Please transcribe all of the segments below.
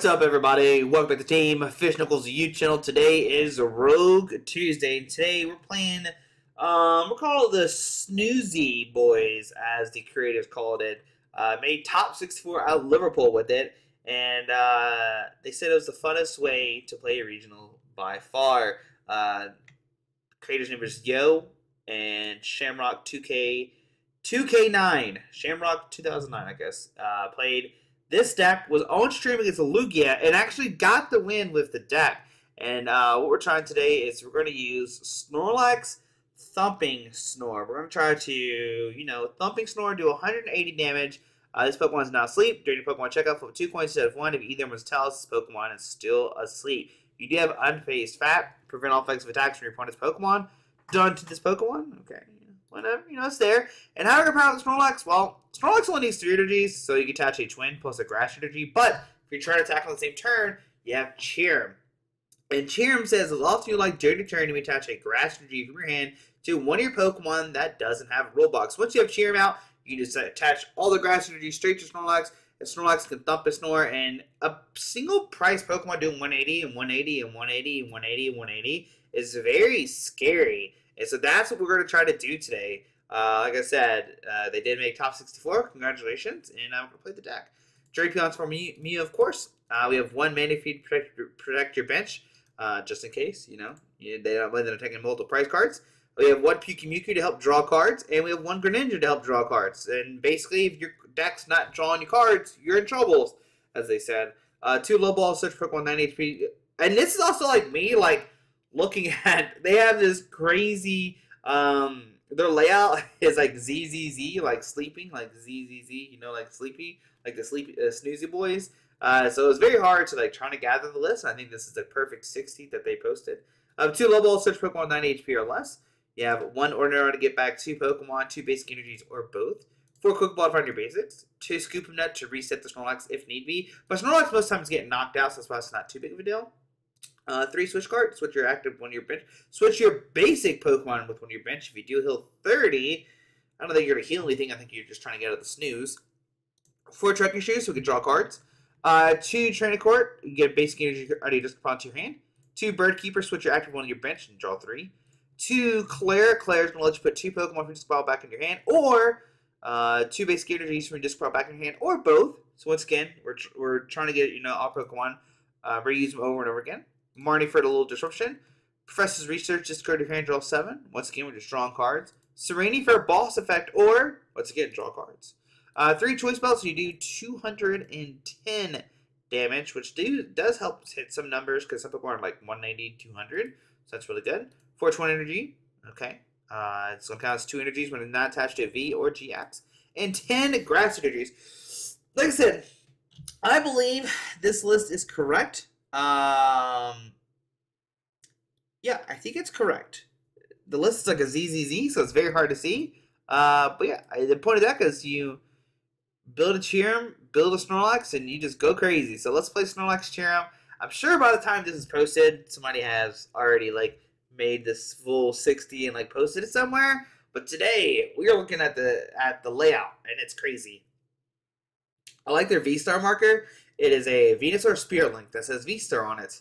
What's up, everybody? Welcome back to Team Fish Knuckles YouTube channel. Today is Rogue Tuesday, and today we're playing, we'll call it the Snoozy Boys, as the creators called it. Made top 64 out of Liverpool with it, and they said it was the funnest way to play a regional by far. Creators' name is Yo and Shamrock 2K9, Shamrock 2009, I guess, played. This deck was on stream against Lugia and actually got the win with the deck. And what we're trying today is we're going to use Snorlax, Thumping Snore. We're going to try to, you know, Thumping Snore and do 180 damage. This Pokemon is not asleep. During your Pokemon checkup, flip 2 coins instead of 1. If either one tells, this Pokemon is still asleep. You do have Unfazed Fat. Prevent all effects of attacks from your opponent's Pokemon. Done to this Pokemon? Okay. Whatever, you know, it's there. And how are you going to power up Snorlax? Well, Snorlax only needs 3 energies, so you can attach a Twin plus a Grass energy. But if you're trying to attack on the same turn, you have Cherubi. And Cherubi says, as often you like during your turn, you may attach a Grass energy from your hand to one of your Pokemon that doesn't have a rule box. Once you have Cherubi out, you just attach all the Grass energy straight to Snorlax, and Snorlax can thump and snore. And a single price Pokemon doing 180 and 180 and 180 and 180 and 180 is very scary. And so that's what we're going to try to do today. Like I said, they did make top 64. Congratulations. And I'm going to play the deck. Drapion's for me, of course. We have one mana feed to protect your bench, just in case, you know, they don't let them attacking multiple prize cards. We have one Pyukumuku to help draw cards, and we have one Greninja to help draw cards. And basically, if your deck's not drawing your cards, you're in trouble, as they said. Two low ball search Pokemon 9 HP. And this is also like me, like, looking at, they have this crazy, their layout is like ZZZ, like sleeping, like ZZZ, you know, like sleepy, like the sleepy Snoozy Boys. So it was very hard to like trying to gather the list. I think this is the perfect 60 that they posted. 2 low ball search Pokemon 9 HP or less. You have 1 ordinary to get back 2 Pokemon, 2 basic energies or both. 4 quick ball to find your basics. 2 scoop up net to reset the Snorlax if need be. But Snorlax most times get knocked out, so that's why it's not too big of a deal. 3 switch cart, switch your active one to your bench. Switch your basic Pokemon with one of your bench. If you do heal 30, I don't think you're going to heal anything. I think you're just trying to get out of the snooze. 4 trekking shoes, so we can draw cards. 2 training court, you get a basic energy already just upon to your hand. 2 bird keeper, switch your active one to your bench and draw 3. 2 Claire's going to let you put 2 Pokemon from your discard back in your hand, or 2 basic energies from your discard back in your hand, or both. So once again, we're trying to get, you know, all Pokemon, reuse them over and over again. Marnie for a little disruption. Professor's Research, discard your hand, draw 7. Once again, we're just drawing cards. Serenity for a boss effect, or, once again, draw cards. 3 choice belts, so you do 210 damage, which does help hit some numbers, because some people are like 190, 200, so that's really good. 420 energy, okay. It's going to count as 2 energies when it's not attached to a V or GX. And 10 grass energies. Like I said, I believe this list is correct. Yeah, I think it's correct. The list is like a ZZZ, so it's very hard to see. But yeah, the point of that is you build a Cherubi, build a Snorlax, and you just go crazy. So let's play Snorlax Cherubi. I'm sure by the time this is posted, somebody has already like made this full 60 and like posted it somewhere. But today we are looking at the layout, and it's crazy. I like their V-Star marker. It is a Venusaur Spearlink that says V-Star on it.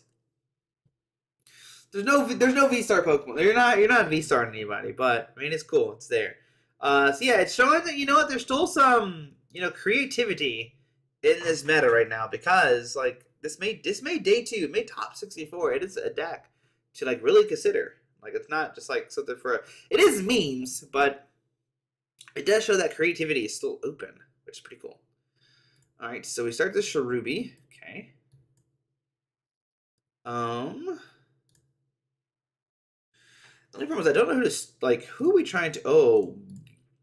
There's no V-Star Pokemon. You're not V-Star on anybody, but I mean it's cool. It's there. So yeah, it's showing that, you know what, there's still some, you know, creativity in this meta right now, because like this made day 2, it made top 64. It is a deck to like really consider. Like it's not just like something for it is memes, but it does show that creativity is still open, which is pretty cool. Alright, so we start the Cherubi, okay. The only problem is I don't know who to, like, who are we trying to, oh,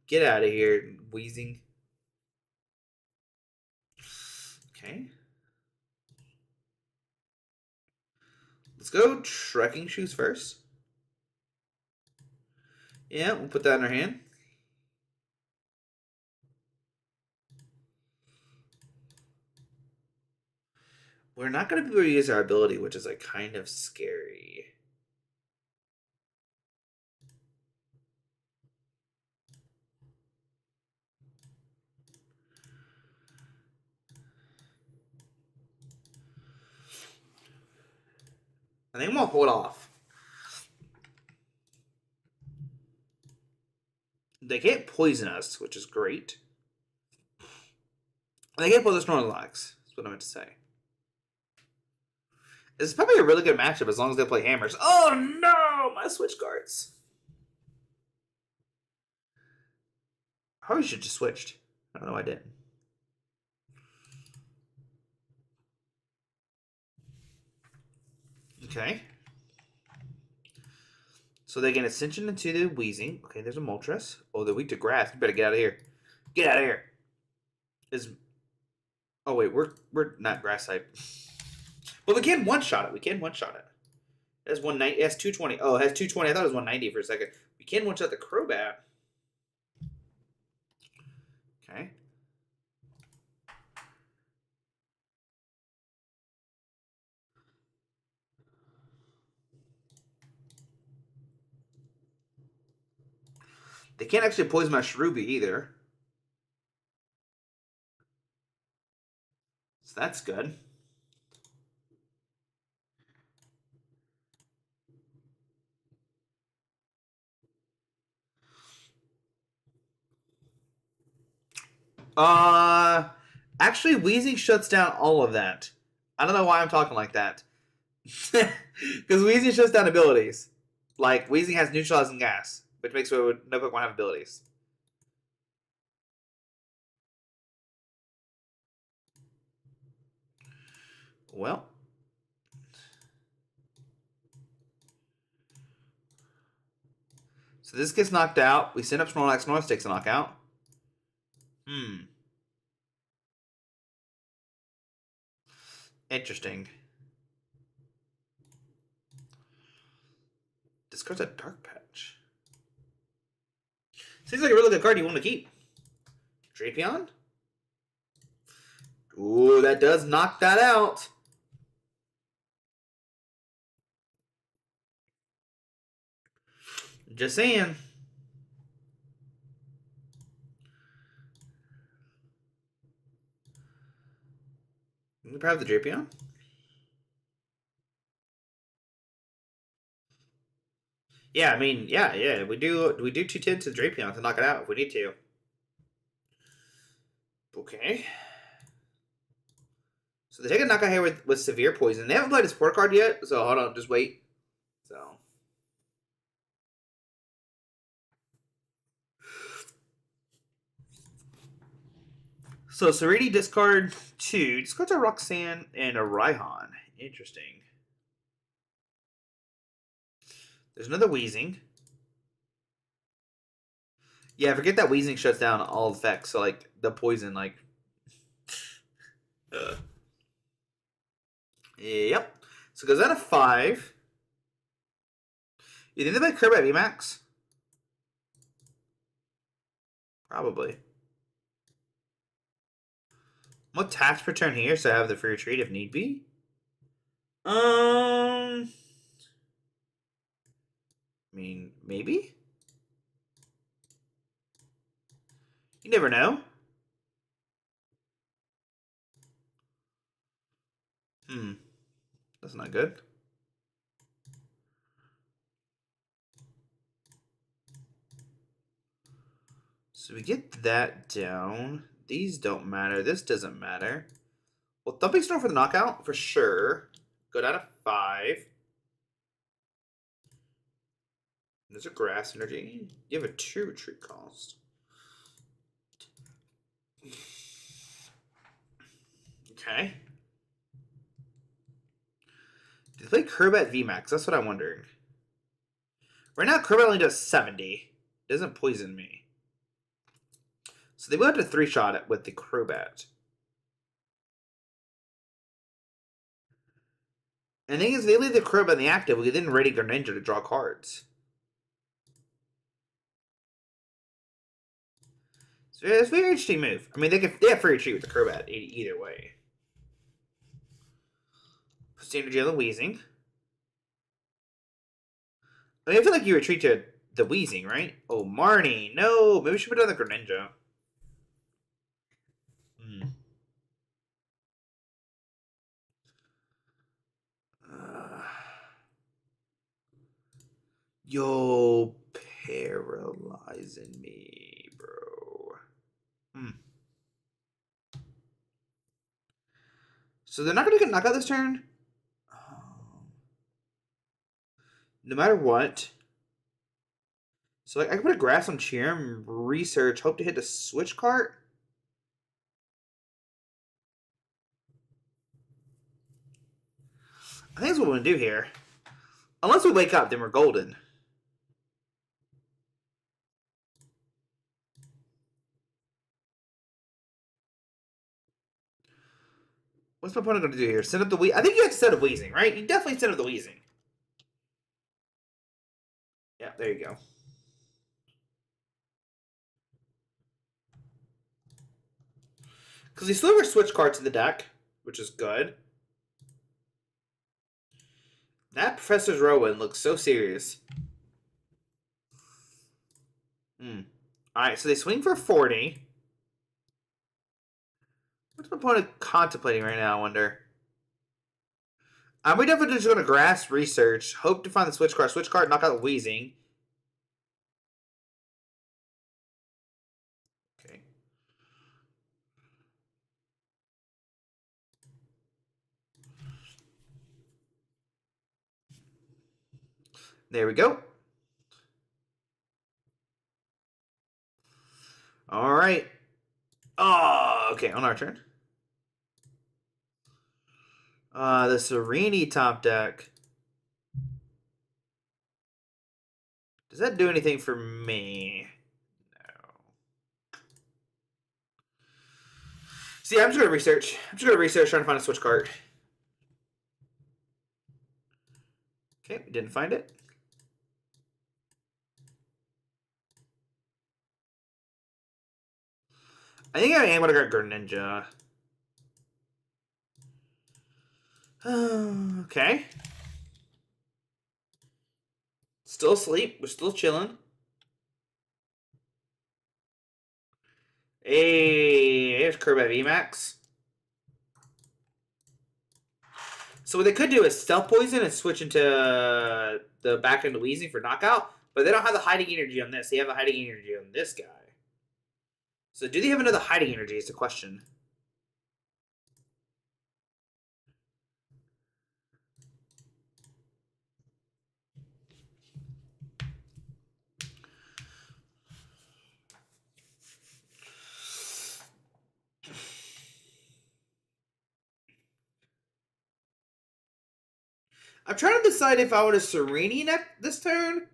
get out of here, Weezing. Okay. Let's go trekking shoes first. Yeah, we'll put that in our hand. We're not going to be able to use our ability, which is like kind of scary. I think I'm gonna hold off. They can't poison us, which is great. They can't poison Snorlax. That's what I meant to say. This is probably a really good matchup as long as they play hammers. Oh no! My Switch Carts! I probably should have just switched. I don't know why I didn't. Okay. So they get Ascension into the Weezing. Okay, there's a Moltres. Oh, they're weak to grass. You better get out of here. Get out of here. Is oh wait, we're not grass type. But we can one-shot it. We can one-shot it. It has 190. It has 220. Oh, it has 220. I thought it was 190 for a second. We can one-shot the Crobat. Okay. They can't actually poison my Cherubi either. So that's good. Actually, Weezing shuts down all of that. I don't know why I'm talking like that. Because Weezing shuts down abilities. Like, Weezing has neutralizing gas, which makes it so no Pokemon have abilities. Well. So this gets knocked out. We send up Snorlax. Snorlax takes a knockout. Interesting. Discards a Dark Patch. Seems like a really good card you want to keep. Drapion? Ooh, that does knock that out. Just saying. We probably have the Drapion. Yeah, I mean, yeah. We do 210 to Drapion to knock it out if we need to. Okay. So they take a knockout here with Severe Poison. They haven't played a support card yet, so hold on, just wait. So Serenity discard two. Discards a Roxanne and a Raihan. Interesting. There's another Weezing. Yeah, forget that Weezing shuts down all effects. So, like, the poison, like... Yep. So it goes out of 5. You think they might Curvat VMAX? Probably. I'm gonna tax per turn here, so I have the free retreat if need be. I mean, maybe? You never know. That's not good. So we get that down. These don't matter. This doesn't matter. Well, Thumping Snore for the knockout, for sure. Go down to 5. There's a grass energy. You have a 2 retreat cost. Okay. Do they play Curvat VMAX? That's what I'm wondering. Right now, Curvat only does 70. It doesn't poison me. So they will have to 3-shot it with the Crobat. And the thing is, if they leave the Crobat in the active, we can then ready Greninja to draw cards. So it's a very interesting move. I mean, they have free retreat with the Crobat either way. Puts the energy on the Weezing. I mean, I feel like you retreat to the Weezing, right? Oh, Marnie, no! Maybe we should put down the Greninja. Yo, paralyzing me, bro. So they're not going to get knockout this turn. No matter what. So like I can put a grass on Cherubi, research, hope to hit the switch cart. I think that's what we're going to do here. Unless we wake up, then we're golden. What's my opponent going to do here? Send up the Weezing? I think you have to set up Weezing, right? You definitely set up the Weezing. Yeah, there you go. Because he still has switch cards in the deck, which is good. That Professor's Rowan looks so serious. Alright, so they swing for 40. What's my opponent contemplating right now, I wonder? We're definitely just going to grass research. Hope to find the switch card. Switch card, knock out the Weezing. Okay. There we go. All right. Oh, okay, on our turn. The Serenity top deck. Does that do anything for me? No. See, I'm just going to research. I'm just going to research, trying to find a switch card. Okay, we didn't find it. I think I am going to grab Greninja. Okay. Still asleep. We're still chilling. Hey, here's Curvat VMAX. So what they could do is Stealth Poison and switch into the back end of Weezing for knockout, but they don't have the hiding energy on this. They have the hiding energy on this guy. So do they have another hiding energy is the question. I'm trying to decide if I want a Serenity this turn.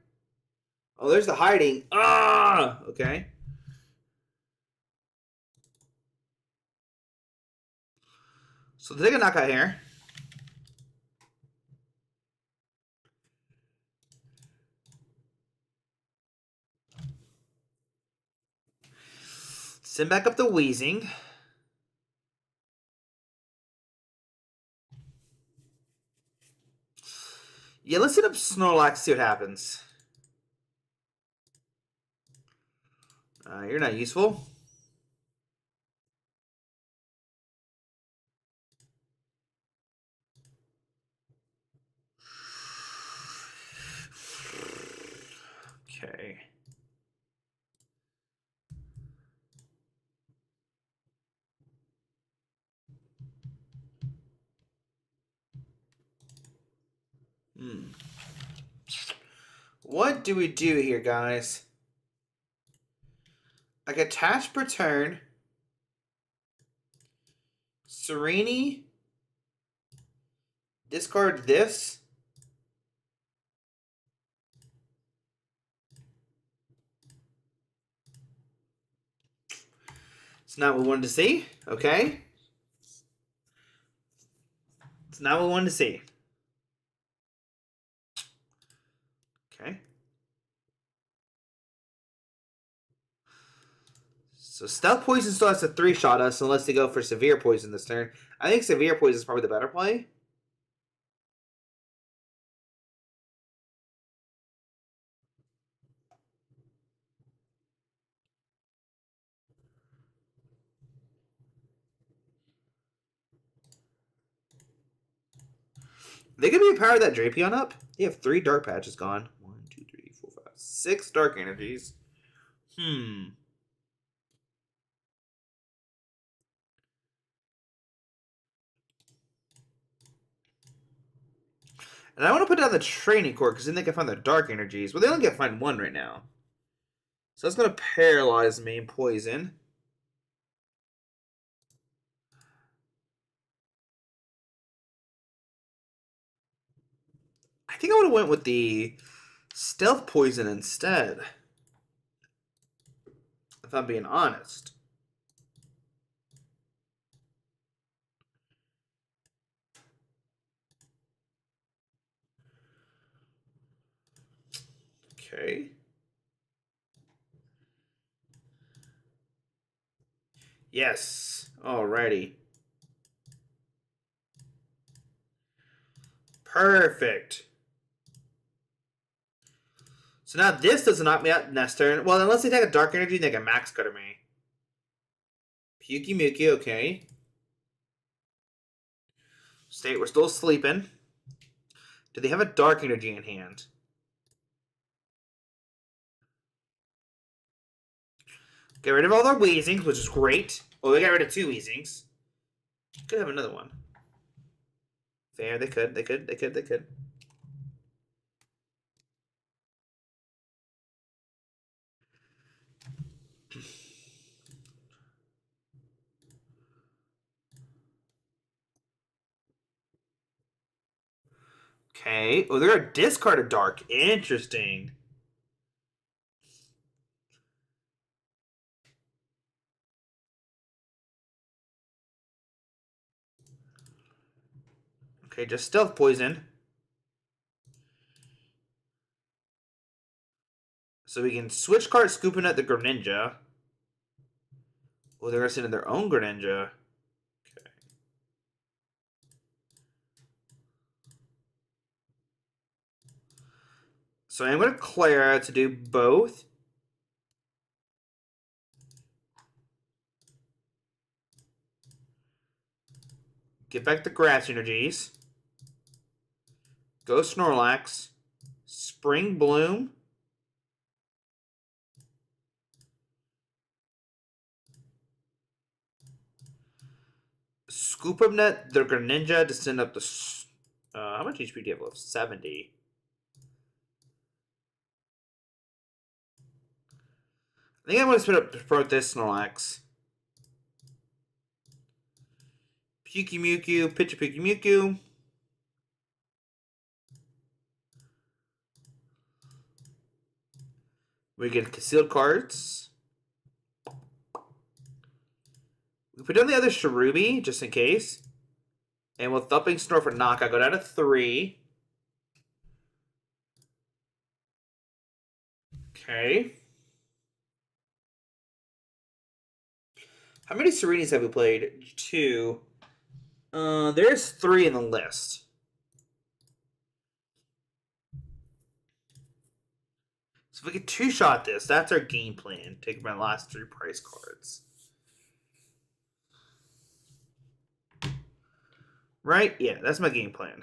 Oh, there's the hiding. Ah, okay. So they can knock out here. Send back up the Weezing. Yeah, let's hit up Snorlax, see what happens. You're not useful. Okay. What do we do here, guys? Like attach per turn. Serenity. Discard this. It's not what we wanted to see. Okay. It's not what we wanted to see. So Stealth Poison still has to 3-shot us unless they go for Severe Poison this turn. I think Severe Poison is probably the better play. They could be a power that Drapion up. They have 3 Dark Patches gone. 1, 2, 3. 6 Dark Energies. And I want to put down the Training Court, because then they can find the Dark Energies. Well, they only can find one right now. So that's going to paralyze me and poison. I think I would have went with the Stealth Poison instead, if I'm being honest. Okay. Yes. Alrighty. Perfect. So now this doesn't knock me out next turn. Well, unless they take a Dark Energy, they can Max Cutter me. Pyukumuku, okay. State, we're still sleeping. Do they have a Dark Energy in hand? Get rid of all their Weezings, which is great. Oh, they got rid of 2 Weezings. Could have another one. Fair, they could. Okay. Oh, they're gonna discard a Dark. Interesting. Okay, just Stealth Poison. So we can Switch Cart, scooping at the Greninja. Oh, they're going to send in their own Greninja. Okay. So I'm going to clear to do both. Get back the Grass Energies. Go Snorlax, Spring Bloom, Scoop Up Net, their Greninja to send up the... how much HP do you have left? 70. I think I'm going to spin up to throw this Snorlax. Pyukumuku, pitch a Pyukumuku. We get concealed cards. We put down the other Cherubi just in case. And we'll Thumping Snore for knockout. Go down to 3. Okay. How many Serenities have we played? 2. There's 3 in the list. So if we could two-shot this, that's our game plan. Take my last 3 prize cards. Right? Yeah, that's my game plan.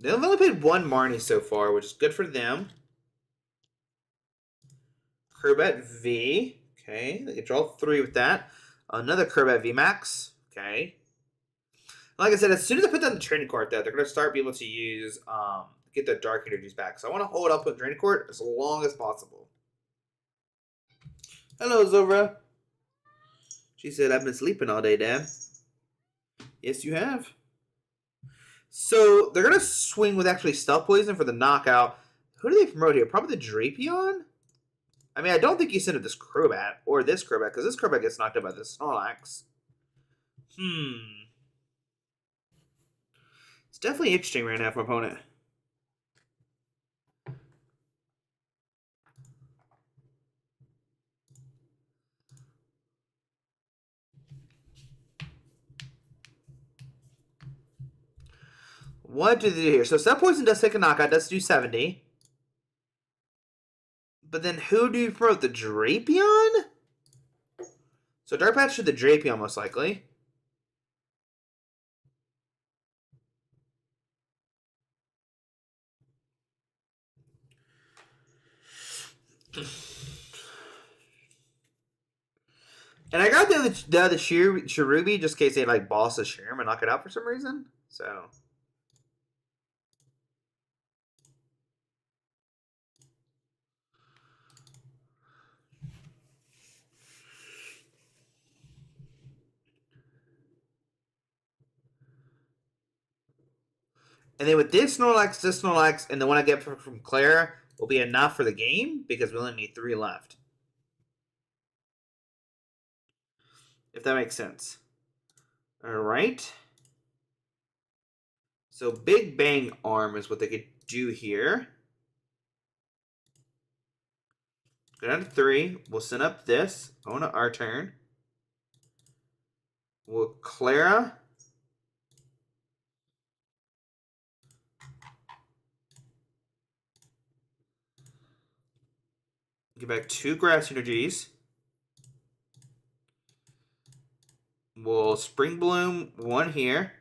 They've only played 1 Marnie so far, which is good for them. Curvat V. Okay, they can draw 3 with that. Another Curvat VMAX. Okay. Like I said, as soon as I put down the Training Court, though, they're going to start being able to use, get their Dark Energies back. So I want to hold up with Training Court as long as possible. Hello, Zora. She said, I've been sleeping all day, Dad. Yes, you have. So they're going to swing with actually Stealth Poison for the knockout. Who do they promote here? Probably the Drapion? I mean, I don't think you sent it this Crobat or this Crobat, because this Crobat gets knocked out by this Snorlax. It's definitely interesting right now for my opponent. What do they do here? So Stealth Poison does take a knockout, does do 70. But then who do you promote? The Drapion? So Dark Patch to the Drapion most likely. And I got the Cherubi just in case they like boss a Cherrim and knock it out for some reason. So. And then with this Snorlax, and the one I get from Clara will be enough for the game because we only need 3 left. If that makes sense. Alright. So Big Bang Arm is what they could do here. Go down to 3. We'll send up this. On our turn. We'll Clara. Get back 2 grass energies. We'll Spring Bloom 1 here.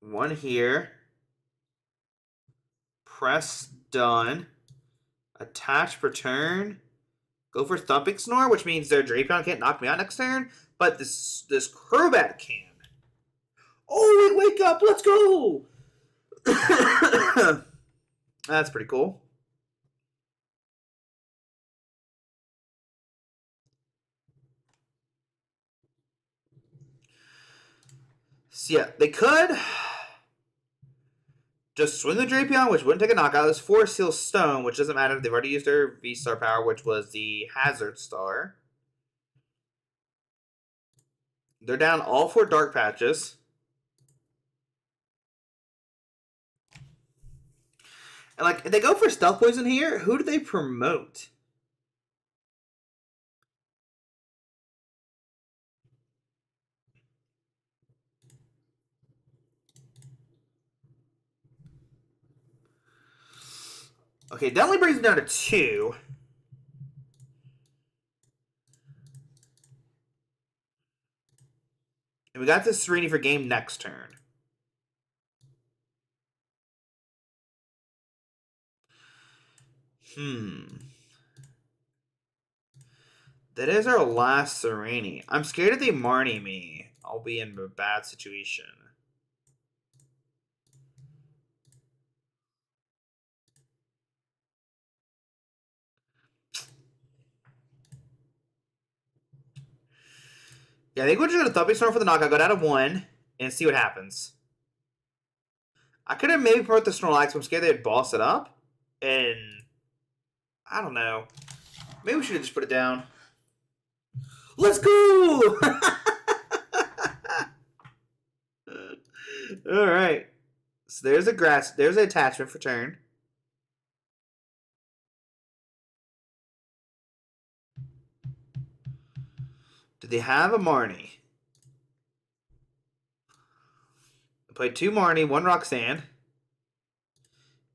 1 here. Press done. Attach per turn. Go for Thumping Snore, which means their Drapion can't knock me out next turn. But this Crobat can. Oh, wait, wake up! Let's go! That's pretty cool. So yeah, they could just swing the Drapion, which wouldn't take a knockout. There's 4 Seal Stone, which doesn't matter. They've already used their V-Star power, which was the Hazard Star. They're down all 4 Dark Patches. And, like, if they go for Stealth Poison here, who do they promote? Okay, that only brings me down to 2. And we got this Serenity for game next turn. That is our last Serenity. I'm scared if they Marnie me. I'll be in a bad situation. Yeah, I think we're just going to Thumping Snore for the knockout, go down to 1, and see what happens. I could have maybe put the Snorlax, but I'm scared they'd boss it up. And, I don't know. Maybe we should have just put it down. Let's go! Alright. So there's a grass, there's an attachment for turn. Do they have a Marnie? Play 2 Marnie, 1 Roxanne.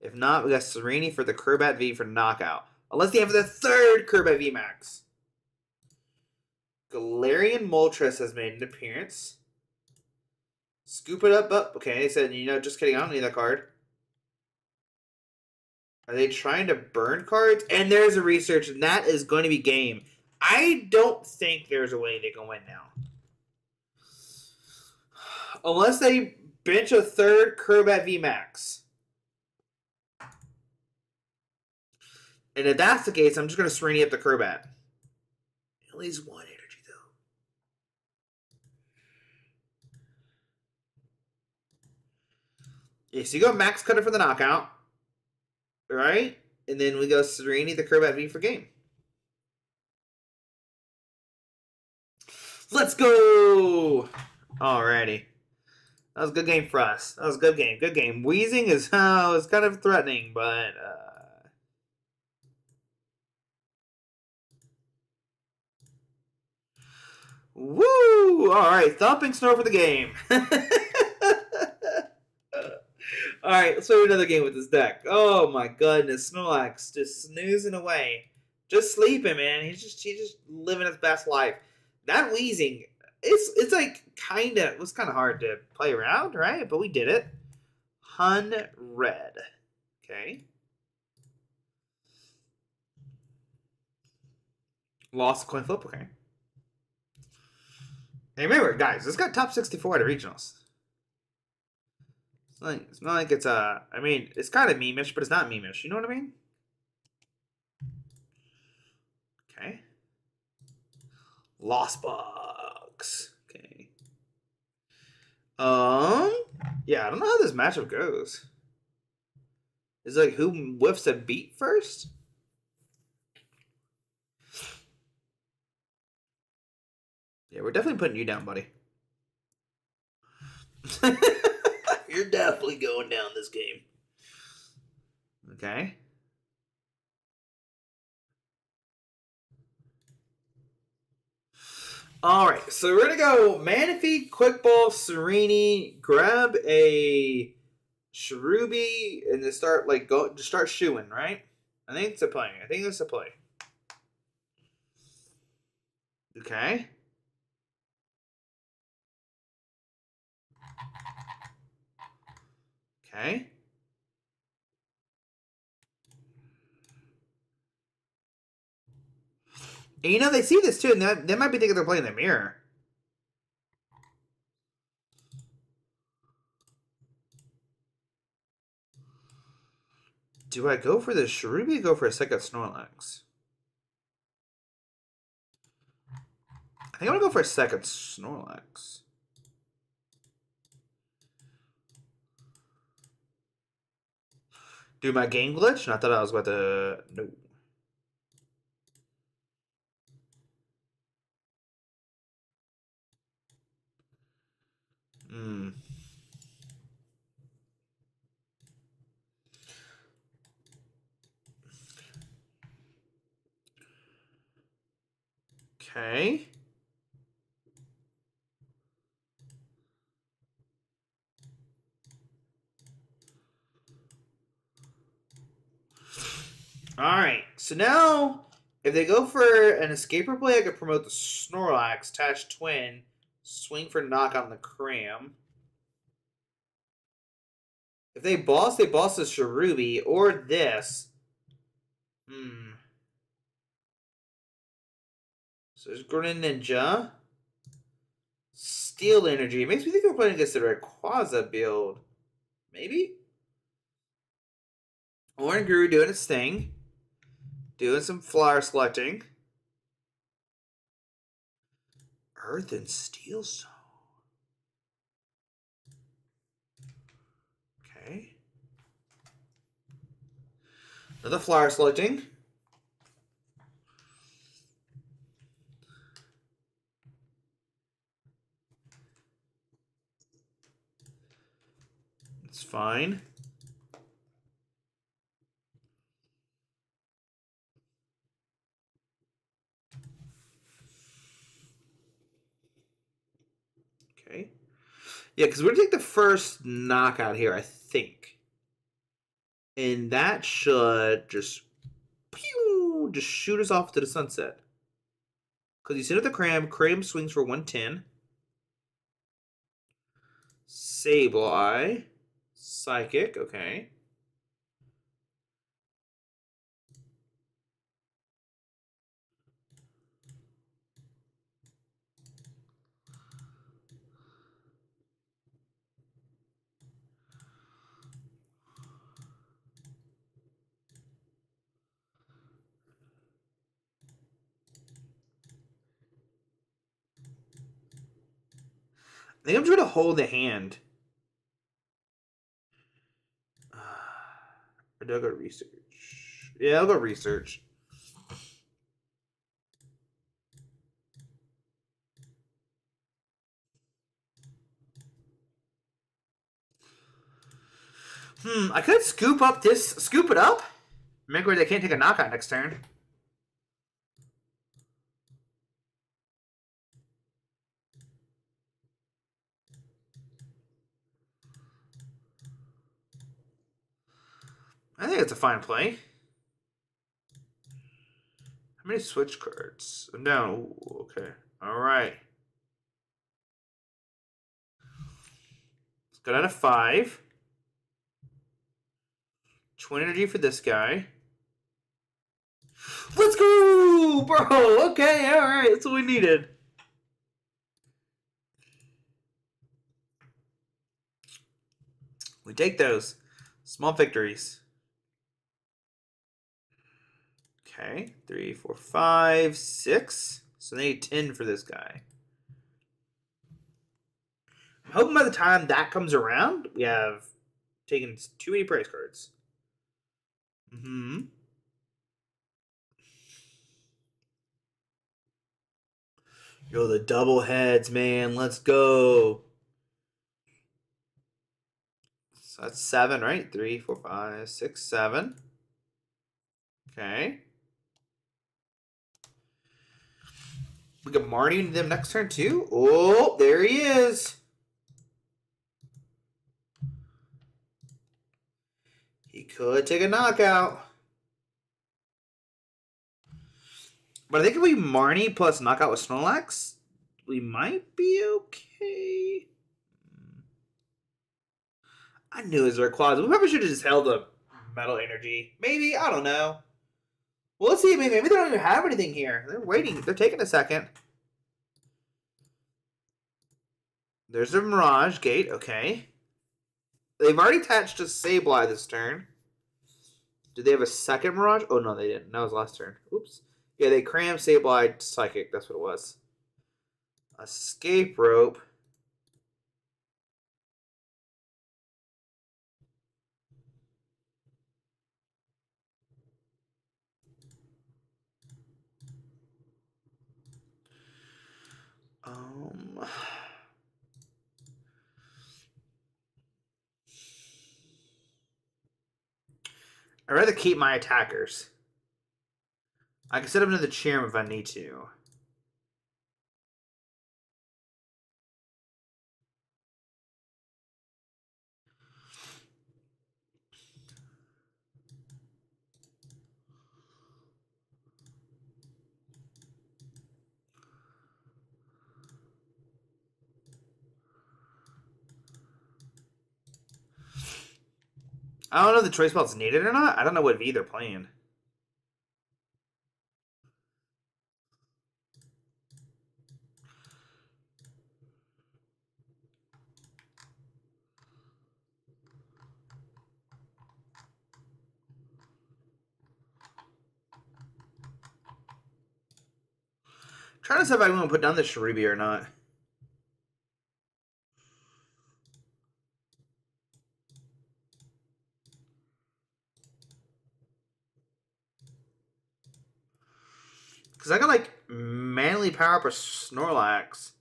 If not, we got Serenity for the Curvat V for knockout. Unless they have the 3rd Curvat VMAX. Galarian Moltres has made an appearance. Scoop it up. Okay, they said, you know, just kidding, I don't need that card. Are they trying to burn cards? And there's a research, and that is going to be game. I don't think there's a way they can win now. Unless they bench a 3rd Curvat VMAX. And if that's the case, I'm just going to Serenity up the Curvat. At least 1 energy, though. Yeah, so you go Max Cutter for the knockout. Right? And then we go Serenity the Curvat V for game. Let's go! Alrighty. That was a good game for us. That was a good game. Good game. Weezing is it's kind of threatening, but... Woo! Alright, Thumping Snore for the game. Alright, let's do another game with this deck. Oh my goodness, Snorlax just snoozing away. Just sleeping, man. He's just living his best life. That Weezing, it's like kinda, it was kinda hard to play around, right? But we did it. Hun red. Okay. Lost coin flip, okay. And remember, guys, this got top 64 at regionals. It's not like it's a... I mean, it's kind of meme-ish, but it's not meme-ish. You know what I mean? Okay. Lost box. Okay. Yeah, I don't know how this matchup goes. It's like who whiffs a beat first? Yeah, we're definitely putting you down, buddy. You're definitely going down this game. Okay. Alright, so we're going to go Manaphy, Quick Ball, Serenity, grab a Cherubi, and then start, like, go, just start shooing, right? I think it's a play. I think it's a play. Okay. Okay. And you know, they see this too, and they might be thinking they're playing the mirror. Do I go for the Cherubi or go for a second Snorlax? I think I'm gonna go for a second Snorlax. Do my game glitch? I thought I was about to... No. Okay. Alright, so now, if they go for an escaper play, I could promote the Snorlax, attach Twin, swing for knock on the Cram. If they boss, they boss the Cherubi, or this. So there's Greninja. Steel Energy. It makes me think we're playing against the Rayquaza build. Maybe? Orange Guru doing its thing. Doing some flower selecting. Earth and Steel Zone. Okay. Another flower selecting. It's fine. Okay. Yeah, because we're going to take the first knockout here, I think. And that should just, pew, just shoot us off to the sunset. Because you sit at the Cram. Cram swings for 110. Sableye. Psychic, okay. I think I'm just going to hold the hand. Or do I go research? Yeah, I'll go research. I could scoop up this. Scoop it up? Make where they can't take a knockout next turn. I think it's a fine play. How many switch cards? I'm down. Ooh, okay. All right. Let's go down to 5. Twin energy for this guy. Let's go, bro. Okay, all right. That's what we needed. We take those. Small victories. Okay, 3, 4, 5, 6. So they need 10 for this guy. I'm hoping by the time that comes around, we have taken too many prize cards. Mm-hmm. Yo, the double heads, man. Let's go. So that's 7, right? 3, 4, 5, 6, 7. Okay. We get Marnie into them next turn, too. Oh, there he is. He could take a knockout. But I think if we Marnie plus knockout with Snorlax, we might be okay. I knew it was Rayquaza. We probably should have just held a metal energy. Maybe. I don't know. Well, let's see. Maybe they don't even have anything here. They're waiting. They're taking a second. There's a Mirage Gate. Okay. They've already attached a Sableye this turn. Did they have a second Mirage? Oh, no, they didn't. That was last turn. Oops. Yeah, they crammed Sableye Psychic. That's what it was. Escape Rope. I'd rather keep my attackers. I can set up another Cherrim if I need to. I don't know if the choice belt's needed or not. I don't know what V they're playing. I'm trying to see if I'm going to put down the Cherubi or not. Because I got, like, manly power up a Snorlax.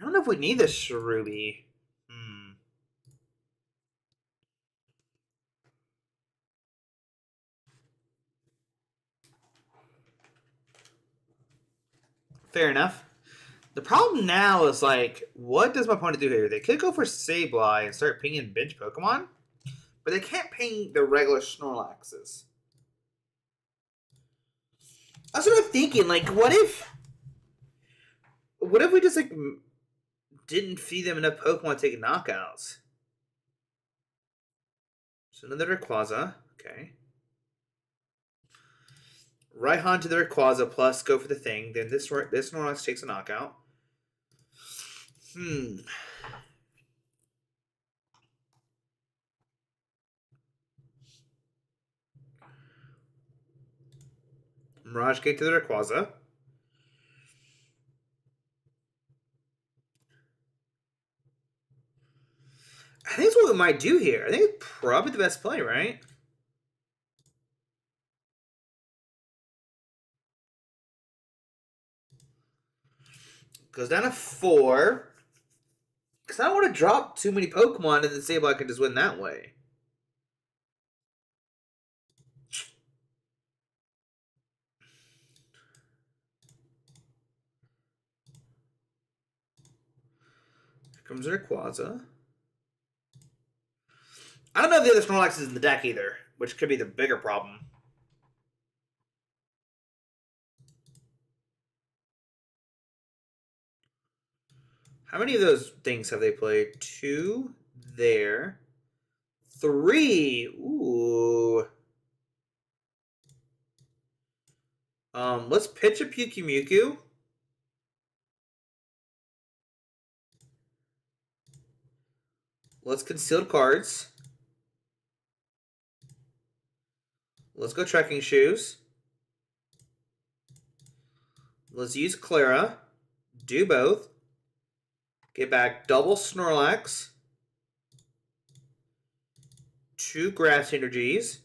I don't know if we need this Cherubi. Fair enough. The problem now is, like, what does my opponent do here? They could go for Sableye and start pinging bench Pokemon, but they can't ping the regular Snorlaxes. I was sort of thinking, like, what if we just, like, didn't feed them enough Pokemon to take knockouts? So another Rayquaza, okay. Raihan to the Rayquaza plus go for the thing. Then this Snorlax takes a knockout. Mirage Gate to the Rayquaza. I think that's what we might do here. I think it's probably the best play, right? Goes down to 4. Because I don't want to drop too many Pokemon and then Sableye can just win that way. Here comes Rayquaza. I don't know if the other Snorlax is in the deck either, which could be the bigger problem. How many of those things have they played? 2 there. 3. Ooh. Let's pitch a Pyukumuku. Let's conceal cards. Let's go Trekking Shoes. Let's use Clara. Do both. Get back double Snorlax. 2 Grass Energies.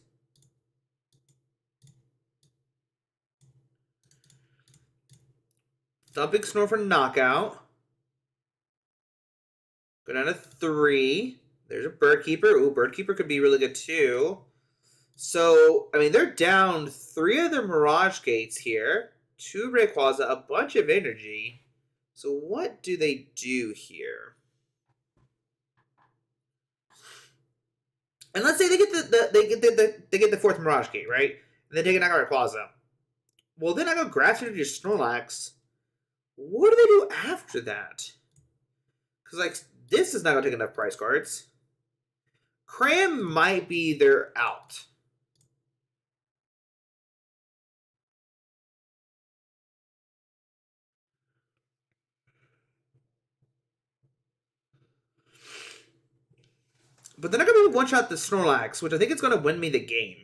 Thumping Snore for knockout. Go down to 3. There's a Bird Keeper. Ooh, Bird Keeper could be really good too. So, I mean, they're down 3 other Mirage Gates here. 2 Rayquaza, a bunch of energy. So what do they do here? And let's say they get the 4th Mirage Gate, right? And they take a knockout Rayquaza. Well, then I go Grass Energy Snorlax. What do they do after that? Because, like, this is not going to take enough prize cards. Cram might be their out. But then I'm going to one-shot the Snorlax, which I think is going to win me the game.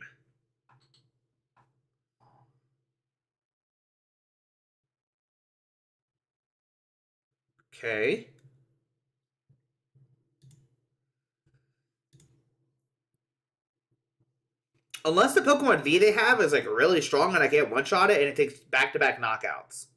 Okay. Unless the Pokemon V they have is, like, really strong and I can't one-shot it and it takes back-to-back knockouts.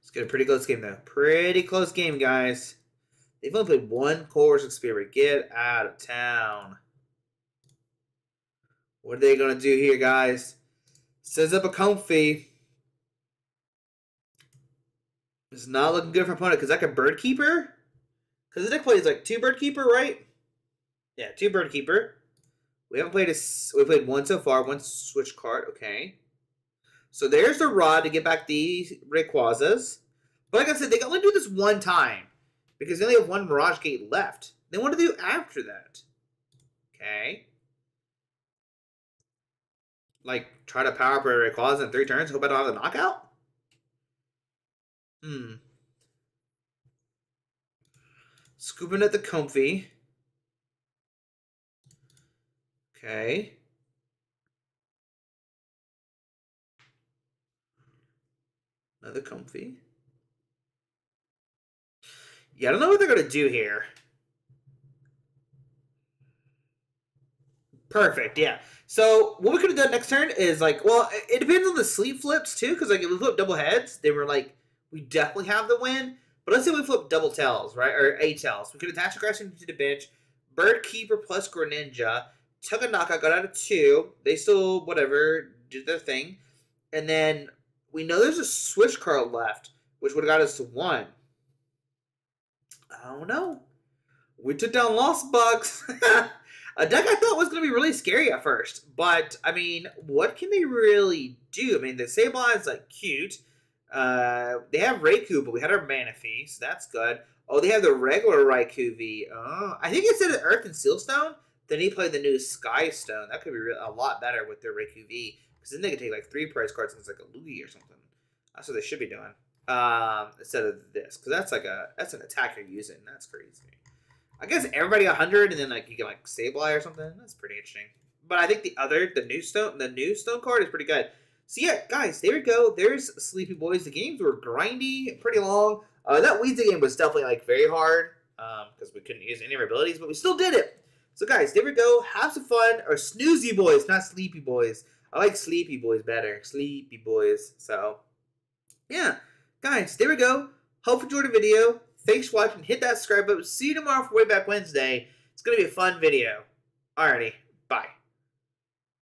It's good. A pretty close game, though. Pretty close game, guys. They've only played 1 Coercion Spirit. Get out of town. What are they going to do here, guys? Sets up a comfy. It's not looking good for opponent because I could Bird Keeper. Because the deck plays like 2 Bird Keeper, right? Yeah, 2 Bird Keeper. We haven't played we played 1 so far. 1 Switch Cart. Okay. So there's the Rod to get back the Rayquazas. But like I said, they can only do this 1 time because they only have 1 Mirage Gate left. Then what do they do after that? Okay. Like try to power up Rayquaza in 3 turns. Hope I don't have the knockout. Scooping at the comfy. Okay. Another comfy. Yeah, I don't know what they're going to do here. Perfect, yeah. So what we could have done next turn is like, well, it depends on the sleeve flips too, because like if we flip double heads, they were like, we definitely have the win. But let's say we flip double tails, right? Or A tails. We could attach aggression to the bench. Bird Keeper plus Greninja. Took a knockout, got out of 2. They still, whatever, did their thing. And then we know there's a Switch Card left, which would have got us to 1. I don't know. We took down Lost Bucks. A deck I thought was going to be really scary at first. But, I mean, what can they really do? I mean, the Sableye is, like, cute. They have Raikou, but we had our Manaphy, so that's good. Oh, they have the regular Raikou V. Oh, I think instead of Earth and Seal Stone, then he played the new Sky Stone. That could be a lot better with their Raikou V, because then they could take like 3 prize cards and it's like a Lugia or something. That's what they should be doing instead of this, because that's like that's an attack you're using. That's crazy. I guess everybody 100, and then like you can like Sableye or something. That's pretty interesting. But I think the new stone card is pretty good. So yeah, guys, there we go. There's Sleepy Boys. The games were grindy, pretty long. That Weezing game was definitely like very hard because we couldn't use any of our abilities, but we still did it. So guys, there we go. Have some fun. Or Snoozy Boys, not Sleepy Boys. I like Sleepy Boys better. Sleepy Boys. So yeah, guys, there we go. Hope you enjoyed the video. Thanks for watching. Hit that subscribe button. See you tomorrow for Way Back Wednesday. It's gonna be a fun video. Alrighty.